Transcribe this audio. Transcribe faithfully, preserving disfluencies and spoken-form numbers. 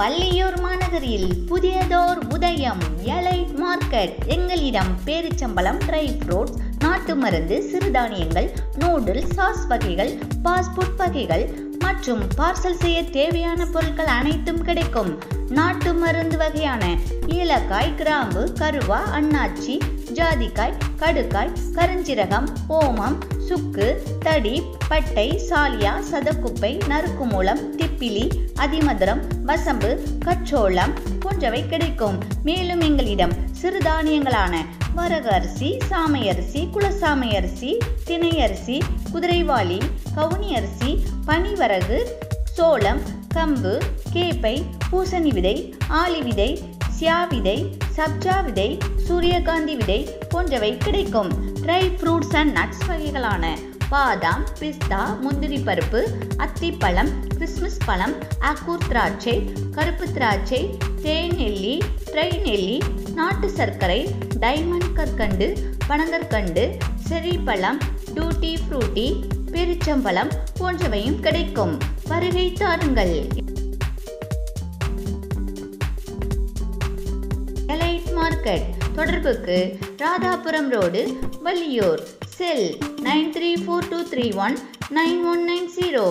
வள்ளியூர் மாநகரில் புதியதோர் உதயம் எலைட் மார்க்கெட். எங்களிடம் பேரிச்சம்பழம், ட்ரை ஃப்ரூட்ஸ், நாட்டு மருந்து, சிறுதானியங்கள், நூடுல்ஸ், சாஸ் வகைகள், பாஸ்புட் வகைகள் மற்றும் பார்சல் செய்ய தேவையான பொருட்கள் அனைத்தும் கிடைக்கும். நாட்டு மருந்து வகையான ஏலக்காய், கிராம்பு, கருவா, அன்னாச்சி, ஜாதிக்காய், கடுக்காய், கருஞ்சிரகம், ஓமம், சுக்கு, தடி, பட்டை, சாலியா, சதக்குப்பை, நறுக்கு மூலம், திப்பிலி, அதிமதுரம், வசம்பு, கச்சோளம் போன்றவை கிடைக்கும். மேலும் எங்களிடம் சிறுதானியங்களான வரகரிசி, சாமையரிசி, குலசாமையரிசி, திணையரிசி, குதிரைவாளி, கவுனியரிசி, பனிவரகு, சோளம், கம்பு, கேப்பை, பூசணி விதை, ஆளி விதை, சியாவிதை, சப்ஜா விதை, சூரியகாந்தி விதை போன்றவை கிடைக்கும். ட்ரை ஃப்ரூட்ஸ் அண்ட் நட்ஸ் வகைகளான பாதாம், பிஸ்தா, முந்திரி பருப்பு, அத்திப்பழம், கிறிஸ்மஸ் பழம், அக்கூர் திராட்சை, கருப்பு திராட்சை, தேன் நெல்லி, ட்ரை நெல்லி, நாட்டு சர்க்கரை, டைமண்ட் கற்கண்டு, பனங்கற்கண்டு, செரிப்பழம், டூட்டி ஃப்ரூட்டி, பெருச்சம்பழம் போன்றவையும் கிடைக்கும். வருகை தாருங்கள். Elite market. தொடர்புக்கு Radhapuram road, Valliyur. Cell nine three four two three one nine one nine zero.